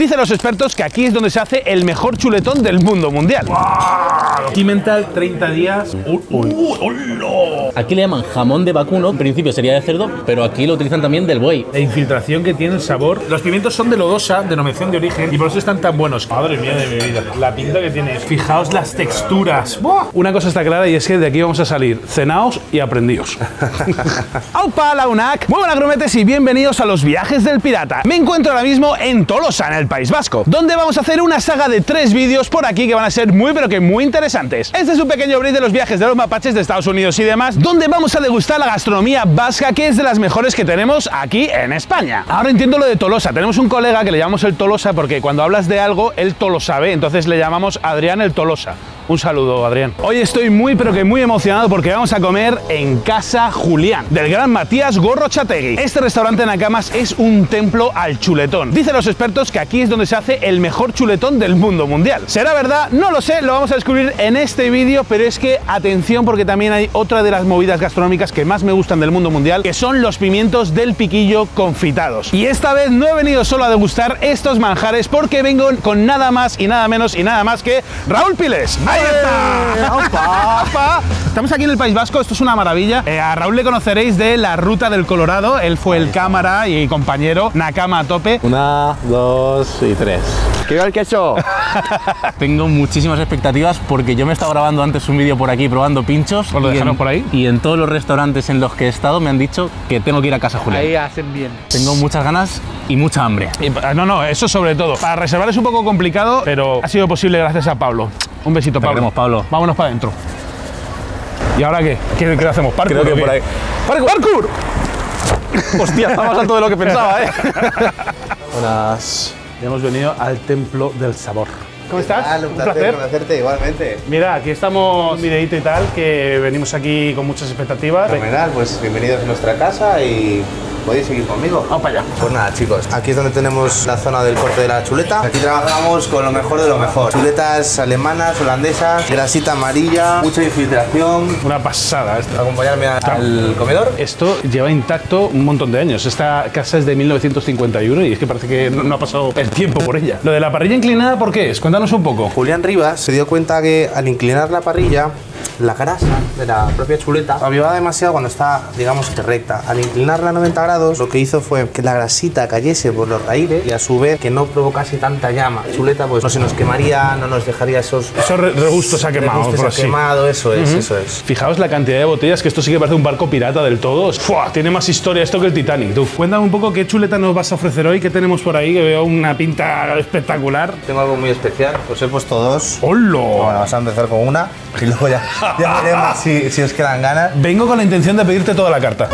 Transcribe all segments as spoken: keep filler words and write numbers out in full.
Dicen los expertos que aquí es donde se hace el mejor chuletón del mundo mundial. ¡Wow! Pimental, treinta días. Uh, uh, uh, no. Aquí le llaman jamón de vacuno, en principio sería de cerdo, pero aquí lo utilizan también del buey. La infiltración que tiene el sabor. Los pimientos son de Lodosa, denominación de origen, y por eso están tan buenos. Madre mía de mi vida, la pinta que tiene. Fijaos las texturas. ¡Buah! Una cosa está clara y es que de aquí vamos a salir cenaos y aprendidos. ¡Aupa, la UNAC! Muy buenas, grumetes, y bienvenidos a los viajes del pirata. Me encuentro ahora mismo en Tolosa, en el País Vasco, donde vamos a hacer una saga de tres vídeos por aquí que van a ser muy pero que muy interesantes. Este es un pequeño brief de los viajes de los mapaches de Estados Unidos y demás, donde vamos a degustar la gastronomía vasca, que es de las mejores que tenemos aquí en España. Ahora entiendo lo de Tolosa. Tenemos un colega que le llamamos el Tolosa porque cuando hablas de algo, él todo lo sabe. Entonces le llamamos Adrián el Tolosa. Un saludo, Adrián. Hoy estoy muy pero que muy emocionado porque vamos a comer en Casa Julián, del gran Matías Gorrochategui. Este restaurante en Nakamas es un templo al chuletón. Dicen los expertos que aquí es donde se hace el mejor chuletón del mundo mundial. ¿Será verdad? No lo sé, lo vamos a descubrir en este vídeo, pero es que atención, porque también hay otra de las movidas gastronómicas que más me gustan del mundo mundial, que son los pimientos del piquillo confitados. Y esta vez no he venido solo a degustar estos manjares, porque vengo con nada más y nada menos y nada más que Raúl Piles. ¡Está! ¡Opa! ¡Opa! Estamos aquí en el País Vasco, esto es una maravilla. Eh, a Raúl le conoceréis de la Ruta del Colorado, él fue el cámara y compañero, Nakama a tope. Una, dos y tres. ¡Qué bien que he hecho! Tengo muchísimas expectativas porque yo me he estado grabando antes un vídeo por aquí probando pinchos. Pues lo dejamos por ahí. Y en todos los restaurantes en los que he estado me han dicho que tengo que ir a Casa Julián. Ahí hacen bien. Tengo muchas ganas y mucha hambre. Y, no, no, eso sobre todo. Para reservar es un poco complicado, pero ha sido posible gracias a Pablo. Un besito, Pablo. Queremos, Pablo. Vámonos para adentro. ¿Y ahora qué? ¿Qué, qué hacemos? ¿Parkour? Creo que por ahí. ¡Parkour! ¡Parkour! Hostia, está más alto de lo que pensaba, ¿eh? Buenas. Ya hemos venido al Templo del Sabor. ¿Cómo estás? Ah, un placer, placer conocerte igualmente. Mira, aquí estamos, un videito y tal, que venimos aquí con muchas expectativas. Fenomenal, pues bienvenidos a nuestra casa y... ¿podéis seguir conmigo? Vamos para allá. Pues nada, chicos, aquí es donde tenemos la zona del corte de la chuleta. Aquí trabajamos con lo mejor de lo mejor. Chuletas alemanas, holandesas, grasita amarilla, mucha infiltración. Una pasada esto. Acompañarme al comedor. Esto lleva intacto un montón de años. Esta casa es de mil novecientos cincuenta y uno y es que parece que no, no ha pasado el tiempo por ella. Lo de la parrilla inclinada, ¿por qué es? Cuéntanos un poco. Julián Rivas se dio cuenta que al inclinar la parrilla, la grasa de la propia chuleta avivaba demasiado cuando está, digamos, recta. Al inclinarla a noventa grados, lo que hizo fue que la grasita cayese por los raíles y a su vez que no provocase tanta llama. La chuleta pues no se nos quemaría, no nos dejaría esos... Esos regustos ha quemado, por así. Quemado, eso es, uh-huh. eso es. Fijaos la cantidad de botellas, que esto sí que parece un barco pirata del todo. ¡Fua! Tiene más historia esto que el Titanic, tú. Cuéntame un poco qué chuleta nos vas a ofrecer hoy, qué tenemos por ahí, que veo una pinta espectacular. Tengo algo muy especial, pues he puesto dos. ¡Holo! Bueno, vas a empezar con una y luego ya... Ya veremos si, si os quedan ganas. Vengo con la intención de pedirte toda la carta.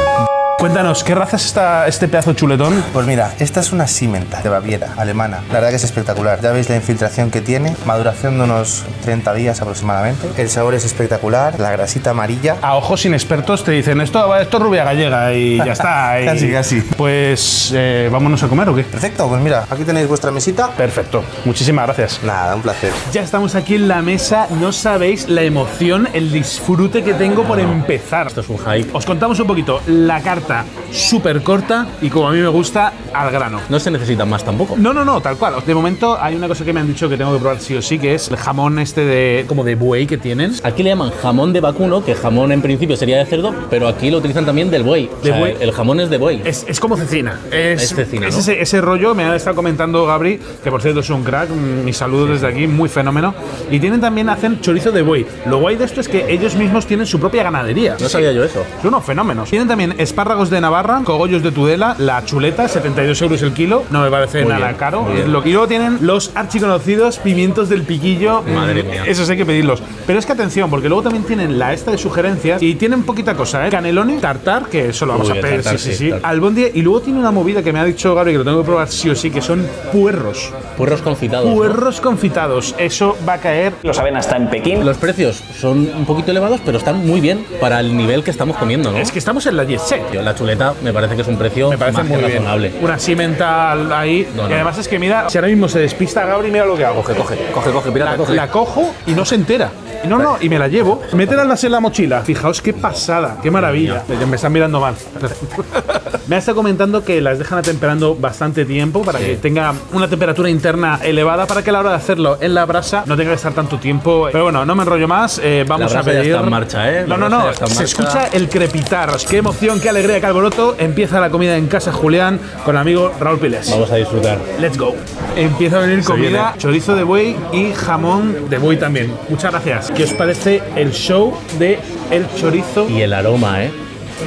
Cuéntanos, ¿qué raza es esta, este pedazo de chuletón? Pues mira, esta es una Simmental de Baviera, alemana. La verdad que es espectacular. Ya veis la infiltración que tiene. Maduración de unos treinta días aproximadamente. El sabor es espectacular. La grasita amarilla. A ojos inexpertos te dicen, esto, esto es rubia gallega y ya está. Y... casi, casi. Pues, eh, ¿vámonos a comer o qué? Perfecto, pues mira, aquí tenéis vuestra mesita. Perfecto, muchísimas gracias. Nada, un placer. Ya estamos aquí en la mesa. No sabéis la emoción, el disfrute que tengo por empezar. Esto es un hype. Os contamos un poquito la carta. Súper corta y, como a mí me gusta, al grano. No se necesitan más tampoco. No, no, no, tal cual. De momento hay una cosa que me han dicho que tengo que probar sí o sí, que es el jamón este de como de buey que tienen. Aquí le llaman jamón de vacuno, que jamón en principio sería de cerdo, pero aquí lo utilizan también del buey. ¿De o sea, buey? El jamón es de buey. Es, es como cecina. Es, es cecina, ¿no? Es ese, ese rollo, me ha estado comentando Gabri, que por cierto es un crack, mis saludos sí. Desde aquí, muy fenómeno. Y tienen también, hacen chorizo de buey. Lo guay de esto es que ellos mismos tienen su propia ganadería. No sabía sí. yo eso. Son unos fenómenos. Tienen también espárragos de Navarra, cogollos de Tudela, la chuleta, setenta y dos euros el kilo, no me parece muy nada bien, caro. Lo que luego tienen los archiconocidos pimientos del piquillo. Madre mía. Esos hay que pedirlos. Pero es que atención, porque luego también tienen la esta de sugerencias y tienen poquita cosa, ¿eh? Canelones, tartar, que eso lo vamos Uy, a pedir, tartar, sí, sí, sí. Tartar. Albóndiga, y luego tiene una movida que me ha dicho Gabriel que lo tengo que probar sí o sí, que son puerros. Puerros confitados. Puerros ¿no? confitados. Eso va a caer. Lo saben hasta en Pekín. Los precios son un poquito elevados, pero están muy bien para el nivel que estamos comiendo, ¿no? Es que estamos en la Yese. la chuleta me parece que es un precio me parece más muy que razonable. Bien. Una cimental ahí. No, no. Y además es que mira, si ahora mismo se despista Gabri, mira lo que hago. Coge, coge, coge, coge, pirata, la, coge. La cojo y no se entera. No, no, y me la llevo. Mételas en la mochila. Fijaos qué pasada, qué maravilla. Me están mirando mal. Me ha estado comentando que las dejan atemperando bastante tiempo para sí. que tenga una temperatura interna elevada para que a la hora de hacerlo en la brasa no tenga que estar tanto tiempo. Pero bueno, no me enrollo más. Eh, vamos la brasa a pedir. Ya está en marcha, ¿eh? No, no, no. Se escucha el crepitar. Qué emoción, qué alegría, qué alboroto. Empieza la comida en Casa Julián con el amigo Raúl Piles. Vamos a disfrutar. Let's go. Empieza a venir Se comida, viene. chorizo de buey y jamón de buey también. Muchas gracias. ¿Qué os parece el show de el chorizo? Y el aroma, ¿eh?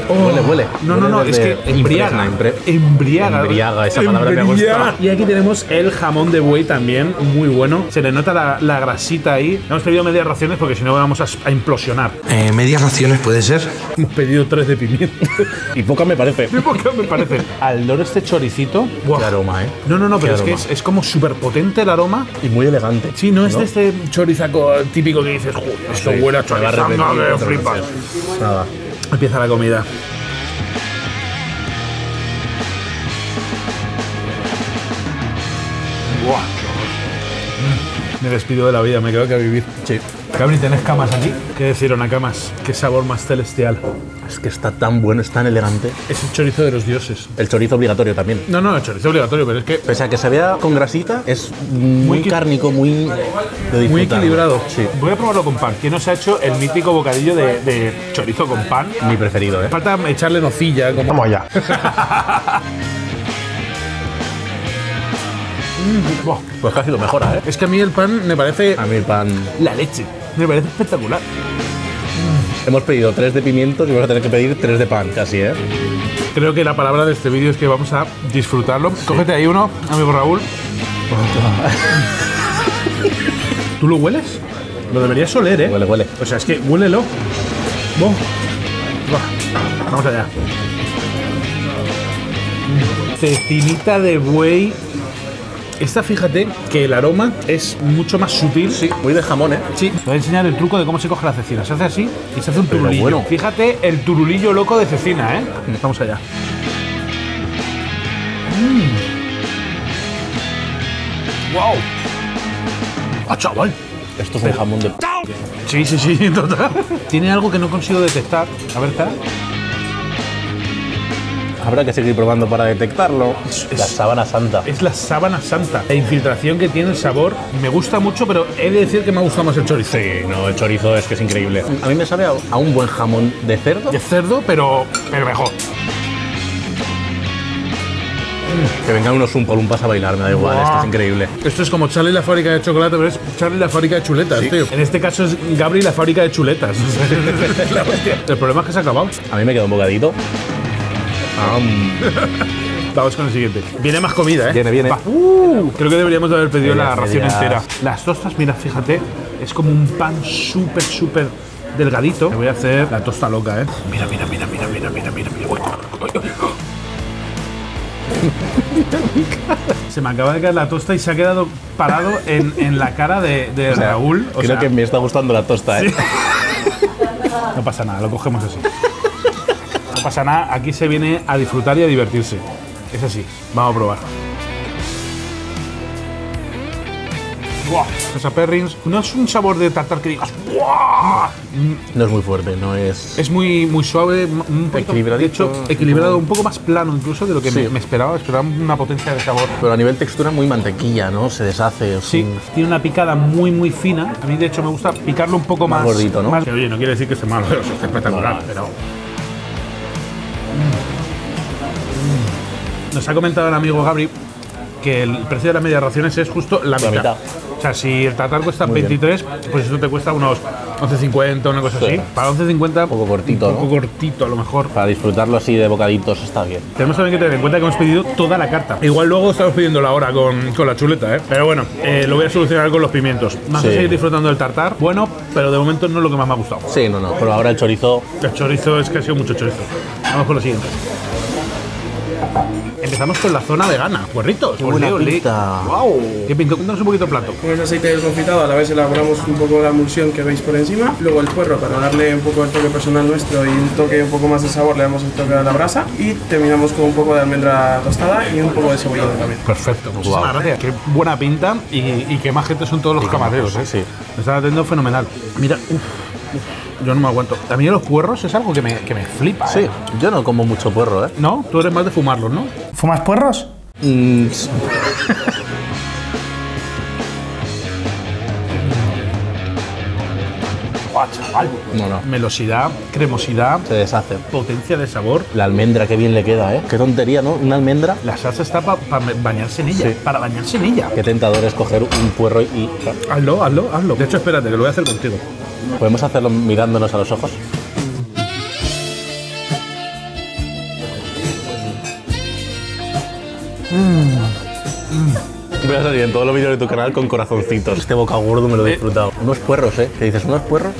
Oh, huele, huele. No, huele no, no, es que embriaga. Impre... Embriaga. Embriaga, esa palabra embriaga. me ha gustado. Y aquí tenemos el jamón de buey también, muy bueno. Se le nota la, la grasita ahí. Hemos pedido medias raciones porque si no vamos a, a implosionar. Eh, ¿Medias raciones puede ser? Hemos pedido tres de pimiento. Y poca me parece. Y poca me parece. Al loro este choricito. Wow. Qué aroma, ¿eh? No, no, no, pero es que es, es como súper potente el aroma. Y muy elegante. Sí, no, ¿no? es de este chorizaco típico que dices, joder, esto sí, huele a chorizaco. Nada. Empieza la comida. Buah. Me despido de la vida, me quedo que a vivir. Sí. Gabri, ¿tenés camas aquí? ¿Qué decirona camas? Qué sabor más celestial. Es que está tan bueno, es tan elegante. Es el chorizo de los dioses. El chorizo obligatorio también. No, no, el chorizo obligatorio, pero es que... Pese a que se vea con grasita, es muy, muy cárnico, muy... De muy equilibrado. Sí. Voy a probarlo con pan. ¿Quién nos ha hecho el mítico bocadillo de, de chorizo con pan? Mi preferido, ¿eh? Falta echarle nocilla. Como... Vamos allá. mm, pues casi lo mejora, ¿eh? Es que a mí el pan me parece... A mí el pan... La leche. Me parece espectacular. Hemos pedido tres de pimientos y vamos a tener que pedir tres de pan, casi, ¿eh? Creo que la palabra de este vídeo es que vamos a disfrutarlo. Sí. Cógete ahí uno, amigo Raúl. ¿Tú lo hueles? Lo deberías oler, ¿eh? Huele, huele. O sea, es que huélelo. Bo. Bo. Vamos allá. Cecinita de buey. Esta, fíjate que el aroma es mucho más sutil. Sí, muy de jamón, ¿eh? Sí. Te voy a enseñar el truco de cómo se coge la cecina. Se hace así y se hace un turulillo. Bueno. Fíjate el turulillo loco de cecina, ¿eh? Vamos allá. Mm. ¡Wow! ¡Ah, chaval! Esto es un jamón de... Sí, sí, sí, total. Tiene algo que no consigo detectar. A ver, está... Habrá que seguir probando para detectarlo. Es la sábana santa. Es la sábana santa. La infiltración que tiene el sabor me gusta mucho, pero he de decir que me ha gustado más el chorizo. Sí, no, el chorizo es que es increíble. A mí me sabe a, a un buen jamón de cerdo. De cerdo, pero, pero mejor. Que vengan unos un por un pas a bailar, me da igual, wow. Esto es increíble. Esto es como Charlie la fábrica de chocolate, pero es Charlie la fábrica de chuletas, sí. tío. En este caso es Gabri la fábrica de chuletas. La bestia. El problema es que se ha acabado. A mí me queda un bocadito. Vamos con el siguiente. Viene más comida, ¿eh? Viene, viene. Uh, creo que deberíamos de haber pedido medias, la ración medias. entera. Las tostas, mira, fíjate, es como un pan súper, súper delgadito. Me voy a hacer la tosta loca, ¿eh? Mira, mira, mira, mira, mira, mira, mira. Se me acaba de caer la tosta y se ha quedado parado en, en la cara de, de o sea, Raúl. O creo sea... que me está gustando la tosta, ¿eh? Sí. No pasa nada, lo cogemos así. No pasa nada, aquí se viene a disfrutar y a divertirse. Es así, vamos a probar. ¡Buah! Esa perrins no es un sabor de tartar que digas ¡buah! No es muy fuerte, no es... Es muy, muy suave, un poquito, equilibradito, de hecho, equilibrado, un poco más plano incluso de lo que sí. me, me esperaba. Esperaba una potencia de sabor. Pero a nivel textura muy mantequilla, ¿no? Se deshace. Sí, un... tiene una picada muy, muy fina. A mí, de hecho, me gusta picarlo un poco más... Más gordito, ¿no? Más... Que, oye, no quiere decir que esté malo, pero es espectacular, no, no. pero... Nos ha comentado el amigo Gabri que el precio de las medias raciones es justo la mitad. La mitad. O sea, si el tartar cuesta Muy veintitrés, bien. pues esto te cuesta unos once cincuenta, una cosa sí. así. Para once cincuenta, un poco cortito, un poco ¿no? cortito a lo mejor. Para disfrutarlo así de bocaditos está bien. Tenemos también que tener en cuenta que hemos pedido toda la carta. Igual luego estamos pidiendo la hora con, con la chuleta, ¿eh? Pero bueno, eh, lo voy a solucionar con los pimientos. Más que sí. seguir disfrutando del tartar, bueno, pero de momento no es lo que más me ha gustado. Sí, no, no, pero ahora el chorizo... El chorizo es que ha sido mucho chorizo. Vamos con lo siguiente. Empezamos con la zona vegana. Puerritos. ¡Qué buena pinta! ¡Wow! ¿Qué pintó? Cuéntanos un poquito el plato. Con el aceite desconfitado a la vez elaboramos un poco la emulsión que veis por encima. Luego el puerro para darle un poco el toque personal nuestro y un toque un poco más de sabor le damos el toque a la brasa. Y terminamos con un poco de almendra tostada y un poco de cebollado también. Perfecto. Pues wow. Gracias. Qué buena pinta y, y qué más gente son todos los sí, camareros, ¿eh? Sí. Me están atendiendo fenomenal. Mira, uff. Yo no me aguanto. A mí los puerros es algo que me, que me flipa. Sí, eh. Yo no como mucho puerro, ¿eh? No, tú eres más de fumarlos, ¿no? ¿Fumas puerros? Mm. Oh, chaval. No, no. Melosidad, cremosidad. Se deshace. Potencia de sabor. La almendra, qué bien le queda, ¿eh? Qué tontería, ¿no? Una almendra. La salsa está para pa bañarse en ella. Sí. Para bañarse en ella. Qué tentador es coger un puerro y... Hazlo, hazlo, hazlo. De hecho, espérate, que lo voy a hacer contigo. ¿Podemos hacerlo mirándonos a los ojos? Mm. Mm. Voy a salir en todos los vídeos de tu canal con corazoncitos. Este boca gordo me lo he disfrutado. Eh. Unos puerros, ¿eh? ¿Te dices unos puerros?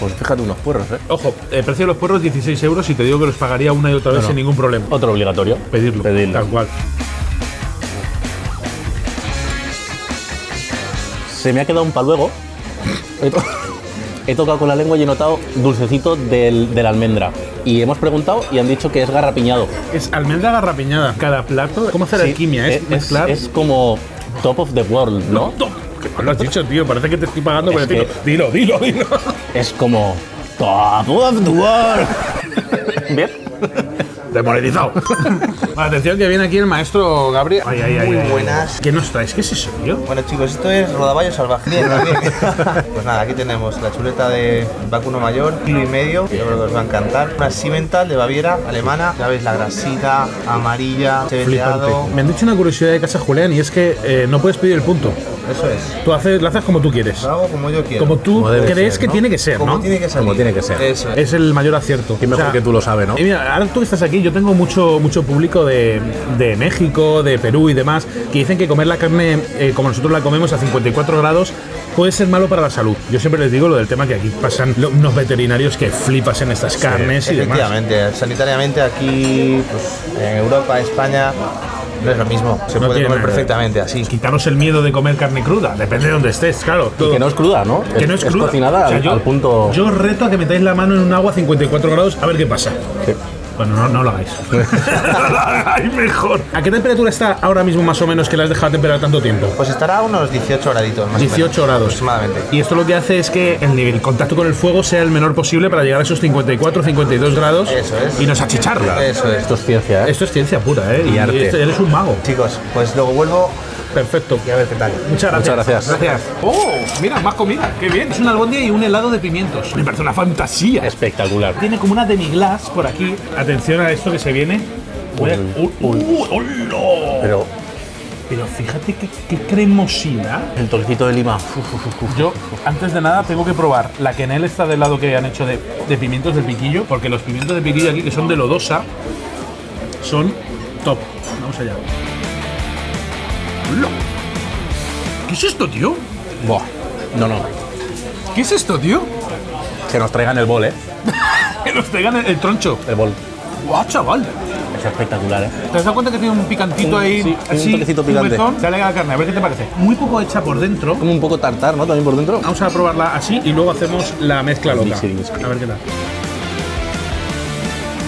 Pues fíjate, unos puerros, ¿eh? Ojo, el precio de los puerros dieciséis euros y te digo que los pagaría una y otra vez no, no. sin ningún problema. Otro obligatorio. Pedirlo. Pedirlo. Tal cual. Se me ha quedado un paluego. He tocado con la lengua y he notado dulcecito del, de la almendra. Y hemos preguntado y han dicho que es garrapiñado. Es almendra garrapiñada. Cada plato, ¿cómo hacer sí, alquimia? Es, es mezclar. Es, es como top of the world, ¿no? No, que no lo has dicho, tío. Parece que te estoy pagando por el tío. Dilo, dilo, dilo. Es como top of the world. ¿Bien? Demonetizado. Atención que viene aquí el maestro Gabriel. Ay, ay, ay, Muy ay, buenas. ¿Qué nos traes? ¿Qué es eso, tío? Bueno, chicos, esto es rodaballo salvaje. Pues nada, aquí tenemos la chuleta de vacuno mayor, kilo y medio. Yo creo que os va a encantar. Una Simmental de Baviera, alemana. Ya veis la grasita, amarilla, cheveteado. Me han dicho una curiosidad de Casa Julián y es que eh, no puedes pedir el punto. Eso es. Tú haces, lo haces como tú quieres. Lo hago como yo quiero. Como tú como crees ser, que ¿no? tiene que ser, como ¿no? Tiene que ser. Como tiene que ser. Eso es. Es el mayor acierto. Y mejor o sea, que tú lo sabes, ¿no? Y mira, ahora tú que estás aquí, yo tengo mucho, mucho público de, de México, de Perú y demás, que dicen que comer la carne eh, como nosotros la comemos a cincuenta y cuatro grados puede ser malo para la salud. Yo siempre les digo lo del tema que aquí pasan lo, unos veterinarios que flipas en estas carnes sí, y demás. Efectivamente, sanitariamente aquí, pues, en Europa, España... No es lo mismo, se no puede tiene, comer perfectamente así. Quitaros el miedo de comer carne cruda, depende de donde estés, claro. Todo. Y que no es cruda, ¿no? Que es, no es cruda. Es cocinada o sea, al, yo, al punto... Yo os reto a que metáis la mano en un agua a cincuenta y cuatro grados a ver qué pasa. Sí. Bueno, no, no lo hagáis. No lo hagáis mejor. ¿A qué temperatura está ahora mismo más o menos que la has dejado temperar tanto tiempo? Pues estará a unos dieciocho graditos más dieciocho grados. Aproximadamente. Y esto lo que hace es que el, el contacto con el fuego sea el menor posible para llegar a esos cincuenta y cuatro, cincuenta y dos grados. Eso es. Y nos achicharla. Eso es. Esto es ciencia, ¿eh? Esto es ciencia pura, ¿eh? Y, y arte. Esto, eres un mago. Chicos, pues luego vuelvo... Perfecto. Y a ver qué tal. Muchas gracias. Muchas gracias. Gracias. Oh, mira, más comida. Qué bien. Es una albóndiga y un helado de pimientos. Me parece una fantasía. Espectacular. Tiene como una demi-glace por aquí. Atención a esto que se viene. Uy, uy, uy, uy, uy, no. Pero, pero fíjate qué, qué cremosidad. El toquecito de lima. Uf, uf, uf, Yo, antes de nada, tengo que probar la quenel esta de helado que han hecho de, de pimientos del piquillo, porque los pimientos de piquillo aquí, que son de Lodosa, son top. Vamos allá. ¿Qué es esto, tío? Buah, no, no. ¿Qué es esto, tío? Que nos traigan el bol, ¿eh? Que nos traigan el, el troncho. El bol. Buah, chaval. Es espectacular, ¿eh? ¿Te has dado cuenta que tiene un picantito un, ahí? Sí, así, un toquecito picante. Un Sale a la carne, a ver qué te parece. Muy poco hecha por dentro. Como un poco tartar, ¿no? También por dentro. Vamos a probarla así y luego hacemos la mezcla loca. A ver qué tal.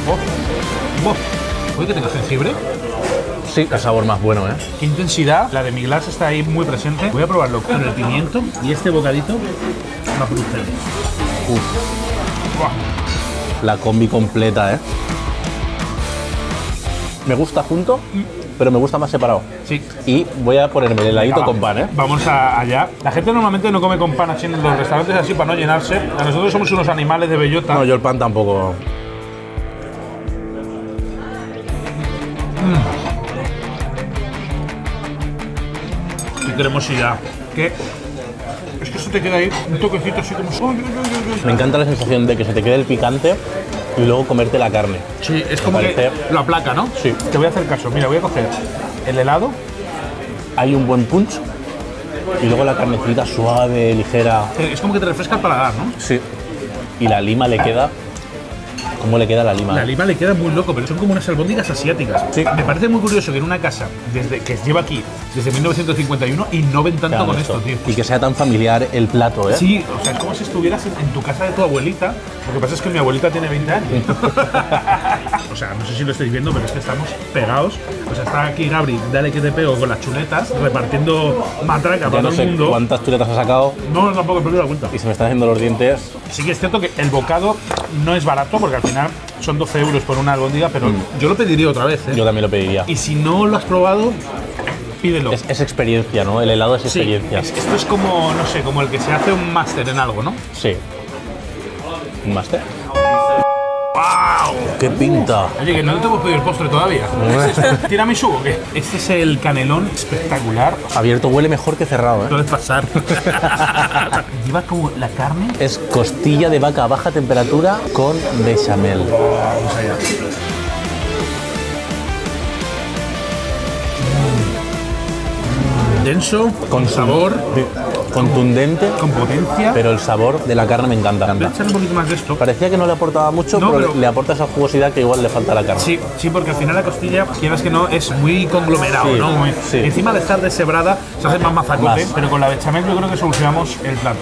Buah. Buah. Uy, que tenga jengibre. Sí, el sabor más bueno, ¿eh? Qué intensidad. La de mi glass está ahí muy presente. Voy a probarlo con el pimiento y este bocadito va por ustedes. Uf. La combi completa, ¿eh? Me gusta junto, pero me gusta más separado. Sí. Y voy a ponerme el heladito ah, con pan, ¿eh? Vamos a allá. La gente normalmente no come con pan así en los restaurantes así para no llenarse. A nosotros somos unos animales de bellota. No, yo el pan tampoco. Mm. Cremosidad, que es que se te queda ahí un toquecito así como... Me encanta la sensación de que se te quede el picante y luego comerte la carne. Sí, es como que lo aplaca, ¿no? Sí. Te voy a hacer caso, mira, voy a coger el helado. Hay un buen punch y luego la carnecita suave, ligera. Es como que te refresca el paladar, ¿no? Sí. Y la lima le queda ¿Cómo le queda la lima? La lima le queda muy loco, pero son como unas albóndigas asiáticas. Sí. Me parece muy curioso que en una casa desde que lleva aquí desde mil novecientos cincuenta y uno innoven tanto claro, con esto, esto tío. Y que sea tan familiar el plato, ¿eh? Sí, o sea, como si estuvieras en, en tu casa de tu abuelita. Lo que pasa es que mi abuelita tiene veinte años. O sea, no sé si lo estáis viendo, pero es que estamos pegados. O sea, está aquí Gabri, dale que te pego con las chuletas, repartiendo matraca ya para no todo el mundo. No sé cuántas chuletas ha sacado. No, tampoco he perdido la cuenta. Y se me están haciendo los dientes. Sí que es cierto que el bocado no es barato, porque al final son doce euros por una albóndiga, pero mm. yo lo pediría otra vez, ¿eh? Yo también lo pediría. Y si no lo has probado, pídelo. Es, es experiencia, ¿no? El helado es experiencia. Sí, es, esto es como, no sé, como el que se hace un máster en algo, ¿no? Sí. ¿Un máster? ¡Wow! ¡Qué pinta! Oye, que no te hemos pedido el postre todavía. ¿Tiramisú o qué? Este es el canelón espectacular. Abierto huele mejor que cerrado, ¿eh? Puedes pasar. Lleva como la carne. Es costilla de vaca a baja temperatura con bechamel. Vamos allá. Denso, con sabor, sí. contundente, con potencia, pero el sabor de la carne me encanta. Me encanta. Voy a echar un poquito más de esto. Parecía que no le aportaba mucho, no, pero, pero le aporta esa jugosidad que igual le falta a la carne. Sí, sí, porque al final la costilla, quieras que no, es muy conglomerado, sí, ¿no? Muy, sí. Encima de estar deshebrada, se hace más mazacote, más. Pero con la bechamel yo creo que solucionamos el plato.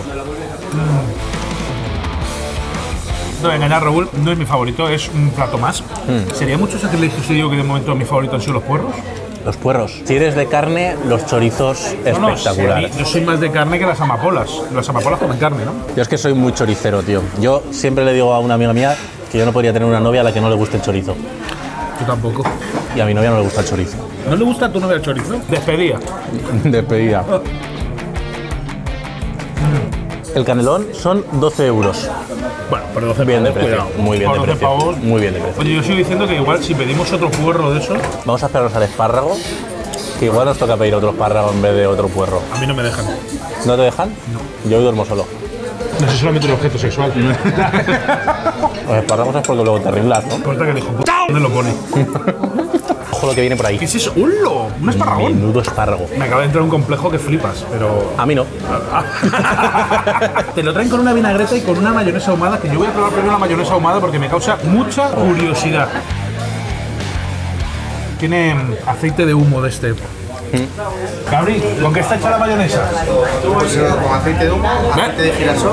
Mm. No voy a engañar, Raúl, no es mi favorito, es un plato más. Mm. Sería mucho sacrilegio si digo que de momento mi favorito han sido los puerros. Los puerros. Si eres de carne, los chorizos no, espectaculares. No, yo soy más de carne que las amapolas. Las amapolas comen carne, ¿no? Yo es que soy muy choricero, tío. Yo siempre le digo a una amiga mía que yo no podría tener una novia a la que no le guste el chorizo. Yo tampoco. Y a mi novia no le gusta el chorizo. ¿No le gusta a tu novia el chorizo? Despedida. Despedida. El canelón son doce euros. Bueno, pero doce bien de precio, cuidado. Muy bien de precio, pavos. muy bien de precio. Oye, yo sigo diciendo que igual si pedimos otro puerro de esos... Vamos a esperarnos al espárrago, que igual nos toca pedir otro espárrago en vez de otro puerro. A mí no me dejan. ¿No te dejan? No. Yo duermo solo. No sé, solamente el objeto sexual. Los espárragos es porque luego te arreglas, ¿no? Corta que el hijo puta no lo pone. Ojo lo que viene por ahí. ¿Qué es eso? ¡Hullo! ¡Un esparragón! Menudo espárrago. Me acaba de entrar un complejo que flipas, pero... A mí no. Te lo traen con una vinagreta y con una mayonesa ahumada, que yo voy a probar primero la mayonesa ahumada porque me causa mucha curiosidad. Tiene aceite de humo de este. ¿Mm? Gabri, ¿con qué está hecha la mayonesa? Pues, con aceite de humo, aceite de girasol...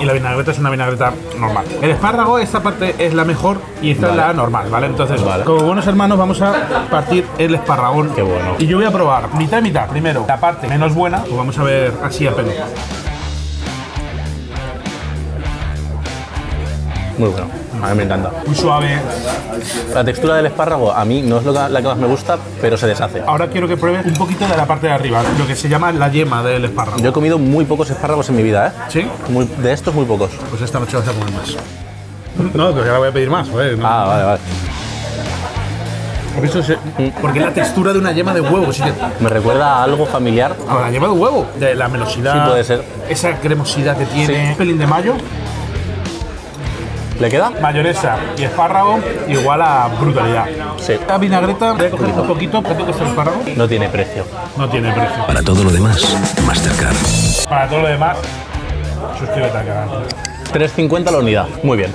Y la vinagreta es una vinagreta normal. El espárrago, esta parte es la mejor y esta vale. es la normal, ¿vale? Entonces, vale. como buenos hermanos, vamos a partir el espárragón. Qué bueno. Y yo voy a probar mitad y mitad. Primero, la parte menos buena, pues vamos a ver así a pelo. Muy bueno, a mí me encanta. Muy suave. La textura del espárrago a mí no es lo que, la que más me gusta, pero se deshace. Ahora quiero que pruebes un poquito de la parte de arriba, lo que se llama la yema del espárrago. Yo he comido muy pocos espárragos en mi vida, ¿eh? Sí. Muy, de estos muy pocos. Pues esta noche vas a comer más. No, que ahora voy a pedir más, joder. No. Ah, vale, vale. Por eso se... Porque la textura de una yema de huevo, sí que... Me recuerda a algo familiar. A la yema de huevo. De la melosidad. Sí, puede ser. Esa cremosidad que tiene. Sí. Un pelín de mayo. ¿Le queda? Mayonesa y espárrago igual a brutalidad. Sí. La vinagreta, voy a coger un poquito, ¿cuánto cuesta el espárrago? No tiene precio. No tiene precio. Para todo lo demás, Mastercard. Para todo lo demás, suscríbete al canal. tres cincuenta la unidad. Muy bien.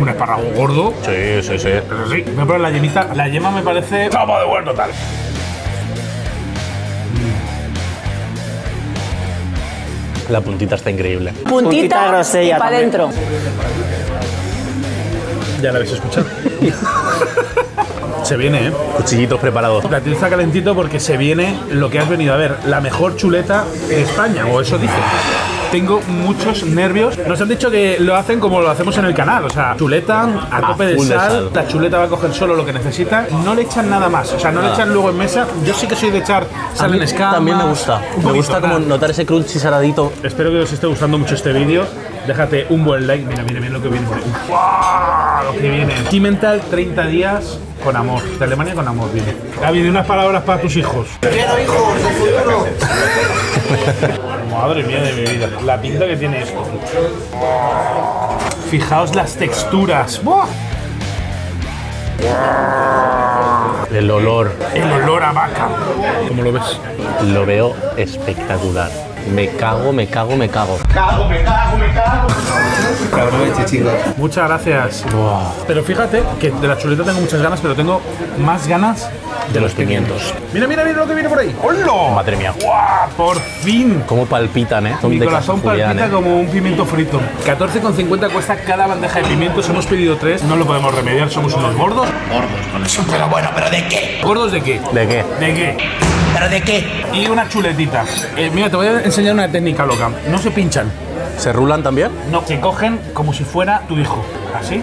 Un espárrago gordo. Sí, sí, sí. Pero sí, voy a probar la yemita. La yema me parece... ¡Toma de bueno, tal! La puntita está increíble. Puntita, puntita grosella. Para adentro. Ya la habéis escuchado. Se viene, ¿eh? Cuchillitos preparados. La tienes calentito porque se viene lo que has venido a ver. La mejor chuleta de España, o eso dice. Tengo muchos nervios. Nos han dicho que lo hacen como lo hacemos en el canal. O sea, chuleta a tope de sal. La chuleta va a coger solo lo que necesita. No le echan nada más. O sea, no le echan luego en mesa. Yo sí que soy de echar sal en escama. También me gusta. Me gusta como notar ese crunchy saladito. Espero que os esté gustando mucho este vídeo. Déjate un buen like. Mira, mira, mira lo que viene. ¡Wow! Lo que viene. Kimental, treinta días con amor. De Alemania con amor, viene. David, unas palabras para tus hijos. Quiero hijos de futuro. Madre mía de mi vida. La pinta que tiene esto. Fijaos las texturas. ¡Buah! El olor. El olor a vaca. ¿Cómo lo ves? Lo veo espectacular. Me cago, me cago, me cago. Me cago, me cago, me cago. Cabrón, chichito. Muchas gracias. Wow. Pero fíjate que de la chuleta tengo muchas ganas, pero tengo más ganas de los pimientos. Mira, mira, mira lo que viene por ahí. ¡Hola! Madre mía. ¡Guau! Por fin. Cómo palpitan, ¿eh? Son Mi de corazón Julián, palpita eh. como un pimiento frito. catorce con cincuenta cuesta cada bandeja de pimientos. Hemos pedido tres. No lo podemos remediar. Somos unos gordos. Gordos con eso. Pero bueno, ¿pero de qué? ¿Gordos de qué? ¿De qué? ¿De qué? ¿Pero de qué? Y una chuletita. Eh, mira, te voy a enseñar una técnica loca. No se pinchan. ¿Se rulan también? No, se cogen como si fuera tu hijo. Así.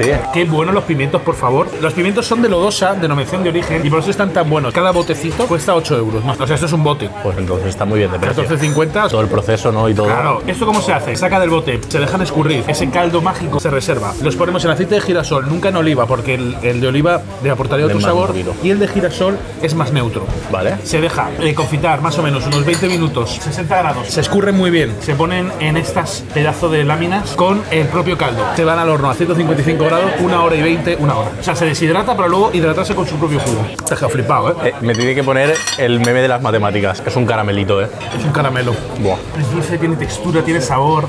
Sí. Qué buenos los pimientos, por favor. Los pimientos son de Lodosa, denominación de origen, y por eso están tan buenos. Cada botecito cuesta ocho euros. No, o sea, esto es un bote. Pues entonces está muy bien de precio. catorce cincuenta. Todo el proceso, ¿no? Y todo. Claro. ¿Esto cómo se hace? Saca del bote, se dejan escurrir. Ese caldo mágico se reserva. Los ponemos en aceite de girasol, nunca en oliva, porque el, el de oliva le aportaría otro sabor. Morbido. Y el de girasol es más neutro. Vale. Se deja eh, confitar más o menos unos veinte minutos, sesenta grados. Se escurren muy bien. Se ponen en estas pedazo de láminas con el propio caldo. Se van al horno a ciento cincuenta y cinco grados, una hora y veinte, una hora. O sea, se deshidrata para luego hidratarse con su propio jugo. Te has flipado, ¿eh? ¿eh? Me tiene que poner el meme de las matemáticas. Es un caramelito, ¿eh? Es un caramelo. Buah. Es dulce, tiene textura, tiene sabor.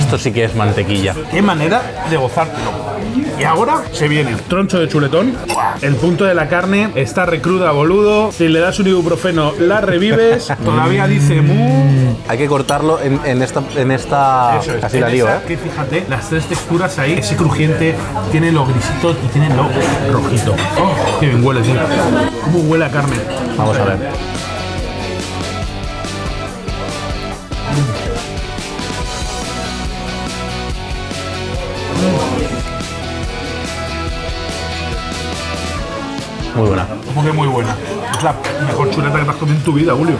Esto sí que es mantequilla. Qué manera de gozártelo. Y ahora se viene el troncho de chuletón. El punto de la carne está recruda, boludo. Si le das un ibuprofeno, la revives. Todavía dice mu. Hay que cortarlo en, en esta. En esta... Eso es. Así en la lío, ¿eh? Que fíjate, las tres texturas ahí. Ese crujiente tiene lo grisito y tiene lo rojito. Oh, qué bien huele, tío. ¿Cómo huele a carne? Vamos a ver. Muy buena. Como que muy buena. Es la mejor chuleta que te has comido en tu vida, Julio.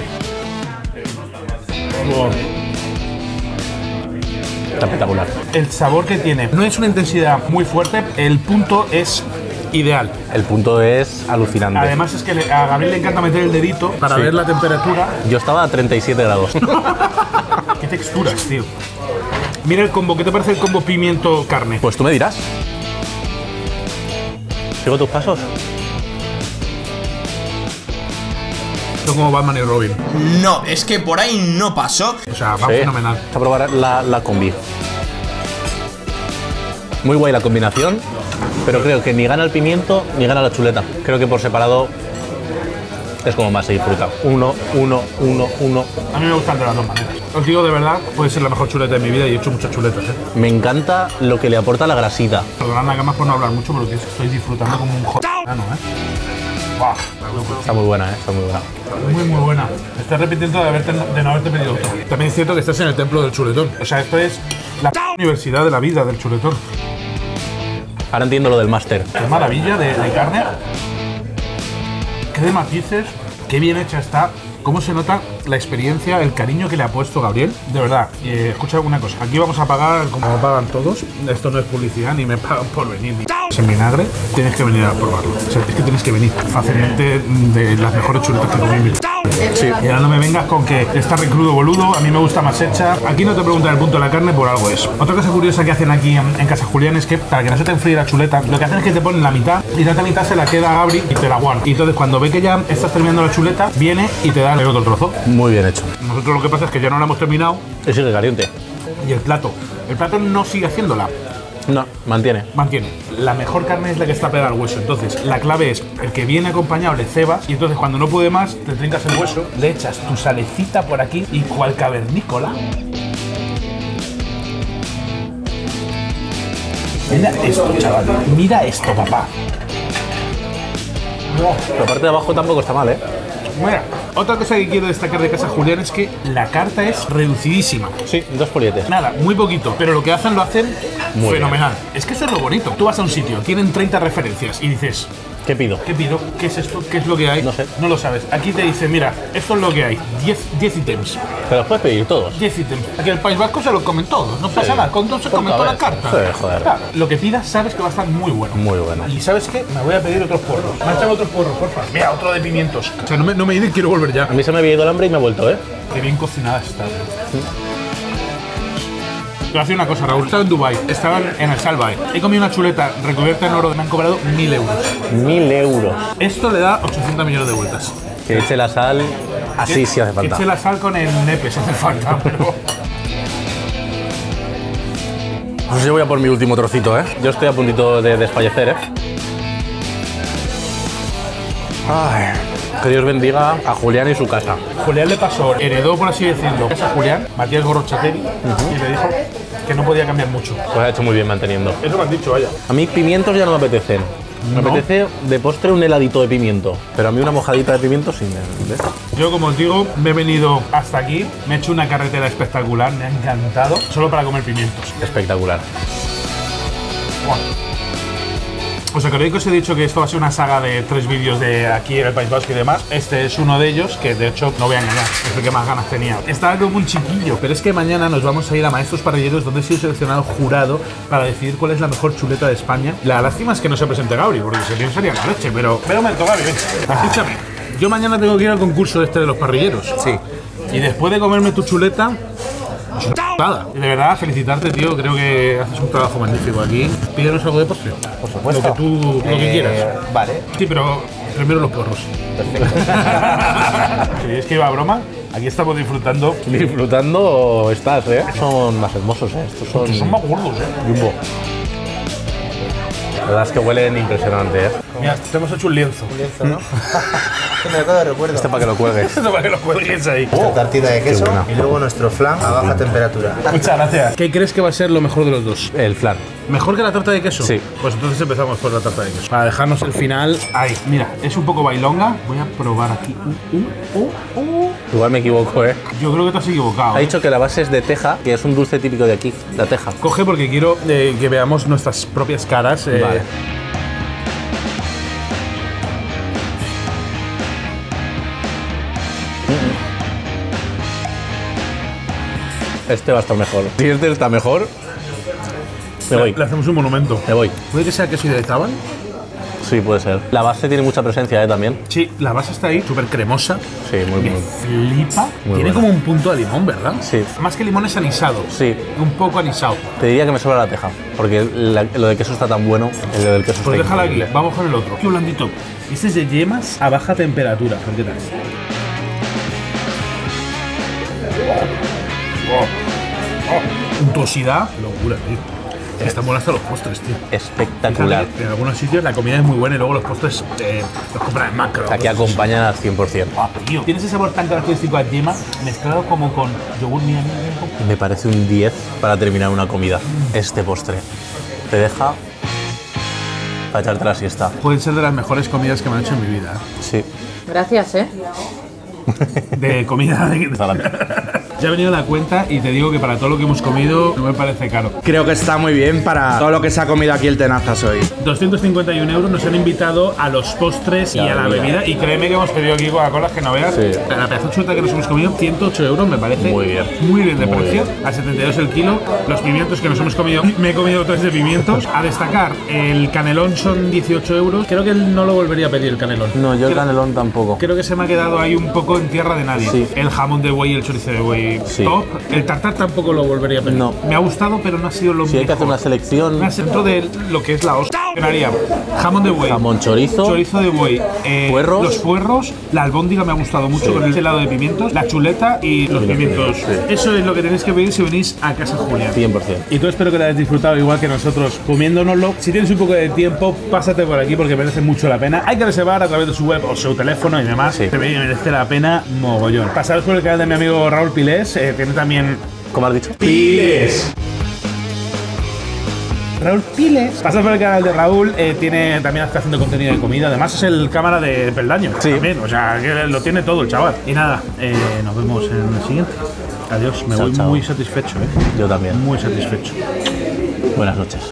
Wow. Espectacular. El sabor que tiene no es una intensidad muy fuerte, el punto es ideal. El punto es alucinante. Además es que a Gabriel le encanta meter el dedito para sí. ver la temperatura. Yo estaba a treinta y siete grados. Qué texturas, tío. Mira el combo, ¿qué te parece el combo pimiento-carne? Pues tú me dirás. ¿Sigo tus pasos? Como Batman y Robin. No, es que por ahí no pasó. O sea, va sí. fenomenal. Vamos a probar la, la combi. Muy guay la combinación, pero creo que ni gana el pimiento ni gana la chuleta. Creo que por separado es como más se disfruta. Uno, uno, uno, uno. A mí me gustan de las dos maneras. Os digo de verdad, puede ser la mejor chuleta de mi vida y he hecho muchas chuletas, ¿eh? Me encanta lo que le aporta la grasita. Perdonad nada más por no hablar mucho, pero que estoy disfrutando como un joder. Ah, no, ¿eh? Wow, está muy buena, ¿eh? Está muy buena. Muy, muy buena. Me estoy arrepintiendo de, haberte, de no haberte pedido otro. También es cierto que estás en el templo del chuletón. O sea, esto es la universidad de la vida del chuletón. Ahora entiendo lo del máster. Qué maravilla de, de carne. Qué de matices. Qué bien hecha está. Cómo se nota la experiencia, el cariño que le ha puesto Gabriel. De verdad, eh, escucha alguna cosa. Aquí vamos a pagar como pagan todos. Esto no es publicidad ni me pagan por venir. Ni en vinagre, tienes que venir a probarlo. O sea, es que tienes que venir fácilmente de las mejores chuletas que comí en mi vida. Sí. Y ahora no me vengas con que está recrudo, boludo. A mí me gusta más hecha. Aquí no te preguntan el punto de la carne, por algo es. Otra cosa curiosa que hacen aquí en, en Casa Julián es que para que no se te enfríe la chuleta, lo que hacen es que te ponen la mitad y la otra mitad se la queda a Gabri y te la guarda. Y entonces cuando ve que ya estás terminando la chuleta, viene y te da el otro trozo. Muy bien hecho. Nosotros lo que pasa es que ya no la hemos terminado. Y sigue caliente. Y el plato. El plato no sigue haciéndola. No, mantiene. Mantiene. La mejor carne es la que está pegada al hueso. Entonces, la clave es el que viene acompañado le cebas. Y entonces, cuando no puede más, te trincas el hueso, le echas tu salecita por aquí y cual cavernícola. Mira esto, chaval. Mira esto, papá. La parte de abajo tampoco está mal, ¿eh? Mira. Otra cosa que quiero destacar de Casa Julián es que la carta es reducidísima. Sí, dos folletes. Nada, muy poquito, pero lo que hacen lo hacen muy fenomenal. Bien. Es que eso es lo bonito. Tú vas a un sitio, tienen treinta referencias y dices... ¿Qué pido? ¿Qué pido? ¿Qué es esto? ¿Qué es lo que hay? No sé. No lo sabes. Aquí te dice, mira, esto es lo que hay. diez ítems. ¿Te los puedes pedir todos? diez ítems. Aquí en el País Vasco se los comen todos. No pasa nada. Con dos se comen toda la carta. Sí, joder. Claro, lo que pidas sabes que va a estar muy bueno. Muy bueno. Y ¿sabes qué? Me voy a pedir otros porros. Me echan otros porros, porfa. Mira, otro de pimientos. O sea, no me, no me he ido y quiero volver ya. A mí se me había ido el hambre y me ha vuelto, ¿eh? Qué bien cocinada está. ¿Sí? Te voy a decir una cosa, Raúl. Estaba en Dubai, estaban en El Salvay. He comido una chuleta recubierta en oro, me han cobrado mil euros. Mil euros. Esto le da ochocientos millones de vueltas. Que eche la sal, así que, sí hace falta. Que eche la sal con el nepe, si hace falta, pero... No sé si voy a por mi último trocito, ¿eh? Yo estoy a puntito de desfallecer, ¿eh? Ay, que Dios bendiga a Julián y su casa. Julián le pasó, heredó, por así decirlo, casa Julián, Matías Gorrochategui, uh-huh. y le dijo que no podía cambiar mucho. Pues ha hecho muy bien manteniendo. Eso me han dicho, vaya. A mí pimientos ya no me apetecen. Me no. apetece de postre un heladito de pimiento, pero a mí una mojadita de pimiento sí me apetece. Yo, como os digo, me he venido hasta aquí, me he hecho una carretera espectacular, me ha encantado, solo para comer pimientos. Espectacular. Wow. ¿Os acordáis que os he dicho que esto va a ser una saga de tres vídeos de aquí en el País Vasco y demás? Este es uno de ellos, que de hecho no voy a engañar, es el que más ganas tenía. Estaba como un chiquillo, pero es que mañana nos vamos a ir a Maestros Parrilleros, donde he sido seleccionado jurado para decidir cuál es la mejor chuleta de España. La lástima es que no se presente Gabri, porque si no sería la leche, pero... Pero me toca, Gabri, escúchame. Yo mañana tengo que ir al concurso este de los parrilleros. Sí. Y después de comerme tu chuleta... De verdad, felicitarte, tío. Creo que haces un trabajo magnífico aquí. Pídenos algo de postre. Por supuesto. Lo que tú eh, lo que quieras. Vale. Sí, pero primero los porros. Perfecto. ¿Creéis que iba a broma? Aquí estamos disfrutando. Disfrutando estás, ¿eh? Son más hermosos, ¿eh? Estos son, Estos son más gordos, ¿eh? Jumbo. La verdad es que huelen impresionante, ¿eh? Mira, te hemos hecho un lienzo. Un lienzo, ¿no? Que me acuerdo de recuerdo. Esto para que lo cuelgues. Esto para que lo cuelgues ahí. Esta tartita de queso y luego nuestro flan a baja temperatura. Muchas gracias. ¿Qué crees que va a ser lo mejor de los dos? El flan. ¿Mejor que la tarta de queso? Sí. Pues entonces empezamos por la tarta de queso. Para dejarnos el final... Ahí. Mira, es un poco bailonga. Voy a probar aquí. Uh, uh, uh, uh. Igual me equivoco, ¿eh? Yo creo que te has equivocado. Ha dicho que la base es de teja, que es un dulce típico de aquí, la teja. Coge porque quiero eh, que veamos nuestras propias caras. Eh. Vale. Este va a estar mejor. Si este está mejor, me voy. Le hacemos un monumento. Me voy. ¿Puede que sea queso de Tabal? Sí, puede ser. La base tiene mucha presencia, ¿eh? También. Sí, la base está ahí, súper cremosa. Sí, muy bien. Flipa. Muy tiene buena. Como un punto de limón, ¿verdad? Sí. Más que limón es anisado. Sí. Un poco anisado. Te diría que me sobra la teja, porque la, lo de queso está tan bueno. El del queso pues está déjala aquí. Vamos con el otro. Qué blandito. Este es de yemas a baja temperatura. ¿Qué tal? Oh, oh. Untuosidad, qué locura, tío. Están buenas hasta los postres, tío. Espectacular. Fíjate, en algunos sitios la comida es muy buena y luego los postres eh, los compran en macro. Aquí acompañan al cien por cien. Oh, tío. Tienes ese sabor tan característico a yema mezclado como con yogur. Mira, mira, mira. Me parece un diez para terminar una comida. Mm. Este postre te deja para echarte la siesta. Pueden ser de las mejores comidas que me han hecho en mi vida. Sí. Gracias, ¿eh? De comida de... Ya he venido la cuenta y te digo que para todo lo que hemos comido no me parece caro. Creo que está muy bien para todo lo que se ha comido aquí el Tenazas hoy. doscientos cincuenta y un euros nos han invitado a los postres y a la bebida. Y créeme que hemos pedido aquí Coca-Cola que no veas. Sí. La pedazo de chuleta que nos hemos comido, ciento ocho euros, me parece muy bien, muy bien de muy precio. Bien. A setenta y dos el kilo. Los pimientos que nos hemos comido, me he comido tres de pimientos. A destacar, el canelón son dieciocho euros. Creo que no lo volvería a pedir el canelón. No, yo creo, el canelón tampoco. Creo que se me ha quedado ahí un poco en tierra de nadie. Sí. El jamón de buey y el chorizo de buey. Sí. Top. El tartar tampoco lo volvería a pedir. No. Me ha gustado, pero no ha sido lo mismo. Si hay que hacer una selección. Me acepto de lo que es la hostia. Jamón de buey. Jamón chorizo. Chorizo de buey. Eh, puerros. Los puerros. La albóndiga me ha gustado mucho, sí, con el helado de pimientos. La chuleta y los sí, pimientos. Sí. Eso es lo que tenéis que pedir si venís a Casa Julián. cien por cien. Y tú espero que lo hayas disfrutado igual que nosotros comiéndonoslo. Si tienes un poco de tiempo, pásate por aquí porque merece mucho la pena. Hay que reservar a través de su web o su teléfono y demás. Sí. Que merece la pena mogollón. Pasaros por el canal de mi amigo Raúl Piles. Eh, tiene también, como has dicho, Piles. Raúl Piles. Pasad por el canal de Raúl, eh, tiene también está haciendo contenido de comida. Además es el cámara de peldaño. Sí. También, o sea, que lo tiene todo el chaval. Y nada, eh, nos vemos en el siguiente. Adiós, me chao, voy chao. Muy satisfecho, ¿eh? Yo también. Muy satisfecho. Buenas noches.